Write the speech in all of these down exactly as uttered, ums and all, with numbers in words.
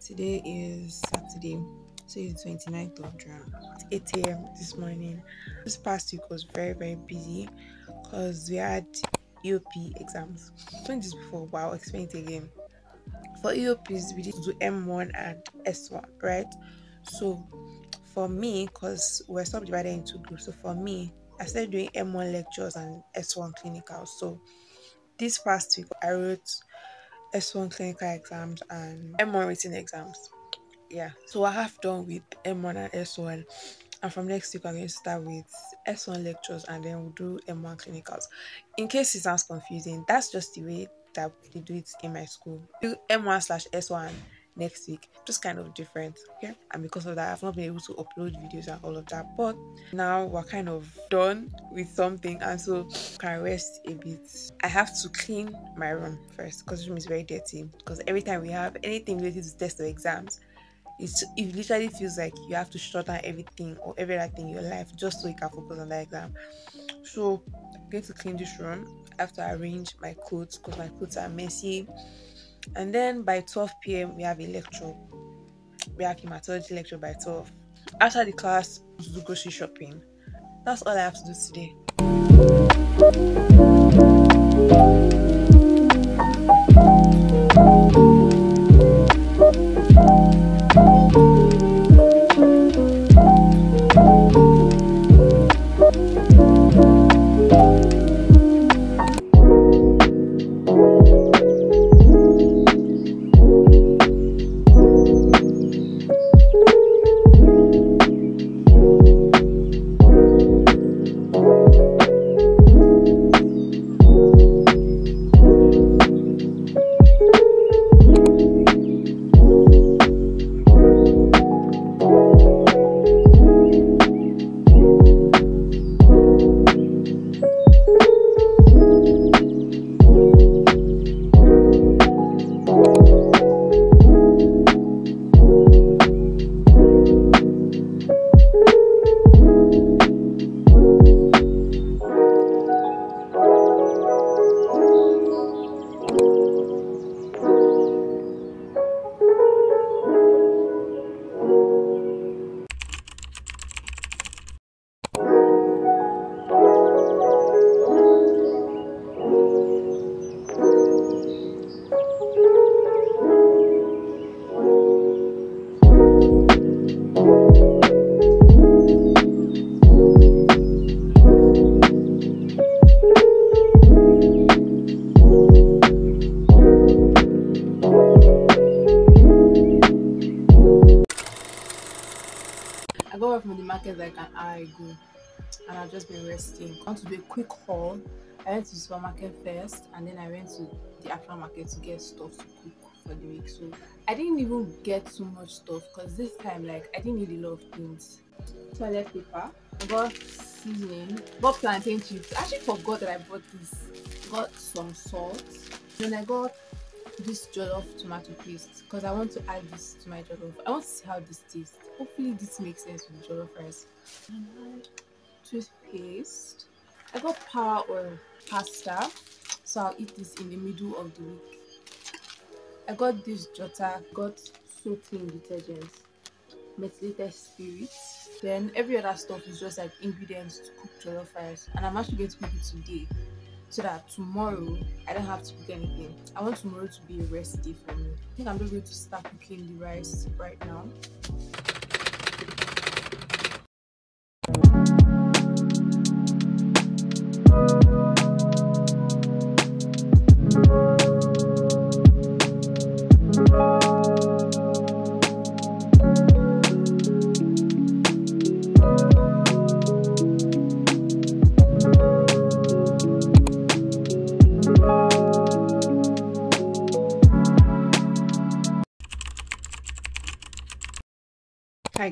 Today is Saturday, so it's twenty-ninth of June. It's eight A M this morning. This past week was very very busy because we had E O P exams. I've done this before, but I'll explain it again. For E O Ps, we did do M one and S one, right? So for me, because we're subdivided into groups, so for me, I started doing M one lectures and S one clinical. So this past week, I wrote S one clinical exams and M one written exams. Yeah, so I have done with M one and S one, and from next week I'm going to start with S one lectures and then we'll do M one clinicals. In case it sounds confusing, that's just the way that they do it in my school. Do M one slash S one next week, just kind of different, okay? And because of that, I've not been able to upload videos and all of that, but now we're kind of done with something, and so I can rest a bit. I have to clean my room first because the room is very dirty, because every time we have anything related to tests or exams, it's, it literally feels like you have to shut down everything or every other thing in your life just so you can focus on that exam. So I'm going to clean this room. I have to arrange my clothes because my clothes are messy. And then by twelve P M we have a lecture. We have hematology lecture by twelve. After the class, we do grocery shopping. That's all I have to do today. Like an hour ago, and I've just been resting. I want to do a quick haul. I went to the supermarket first, and then I went to the actual market to get stuff to cook for the week. So I didn't even get so much stuff because this time, like, I didn't need a lot of things. Toilet paper, I got seasoning, bought plantain chips. I actually forgot that I bought this. Got some salt. Then I got this jollof tomato paste because I want to add this to my jollof. I want to see how this tastes. Hopefully this makes sense with jollof rice. Toothpaste. I got pa or pasta, so I'll eat this in the middle of the week. I got this Jota, got soaking detergent, methylated spirits. Then every other stuff is just like ingredients to cook jollof rice, and I'm actually going to cook it today, so that tomorrow I don't have to cook anything. I want tomorrow to be a rest day for me. I think I'm just going to start cooking the rice right now.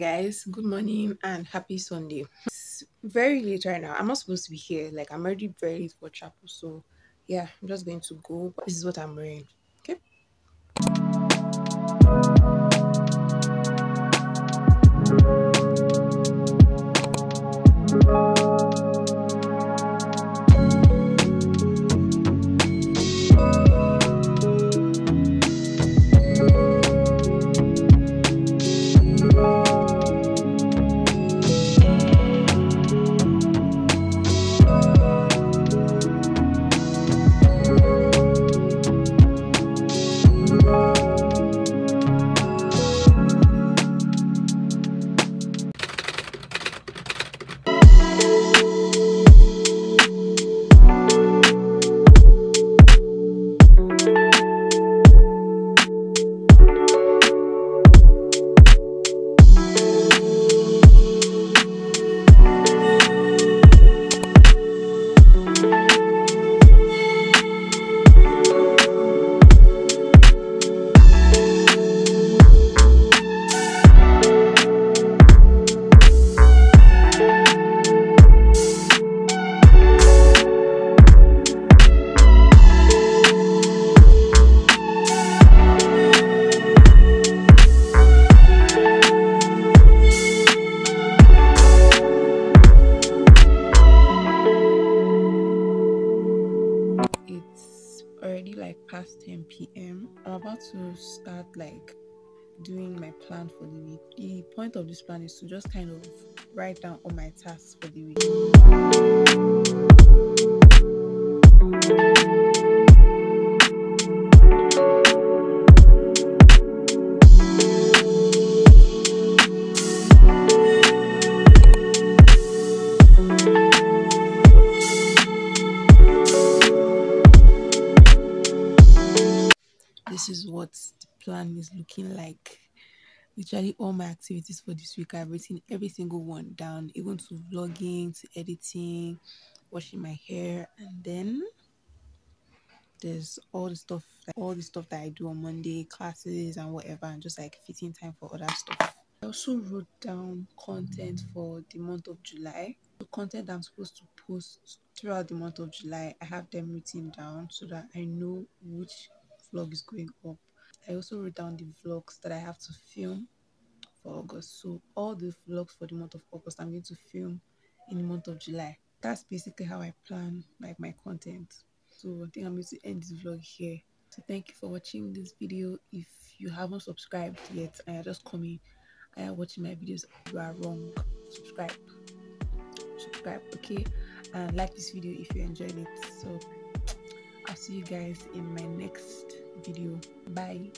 guys, good morning and happy Sunday. It's very late right now. I'm not supposed to be here, like I'm already very late for chapel, so yeah, I'm just going to go. This is what I'm wearing. Okay, ten p m I'm about to start like doing my plan for the week. The point of this plan is to just kind of write down all my tasks for the week. This is what the plan is looking like. Literally all my activities for this week, I've written every single one down, even to vlogging, to editing, washing my hair, and then there's all the stuff, like all the stuff that I do on Monday, classes and whatever, and just like fitting time for other stuff. I also wrote down content for the month of July. The content I'm supposed to post throughout the month of July, I have them written down so that I know which vlog is going up. I also wrote down the vlogs that I have to film for August, so all the vlogs for the month of August I'm going to film in the month of July. That's basically how I plan like my content. So I think I'm going to end this vlog here. So thank you for watching this video. If you haven't subscribed yet and you're just coming and you're watching my videos, you are wrong. Subscribe subscribe, okay, and like this video if you enjoyed it. So I'll see you guys in my next video. Bye.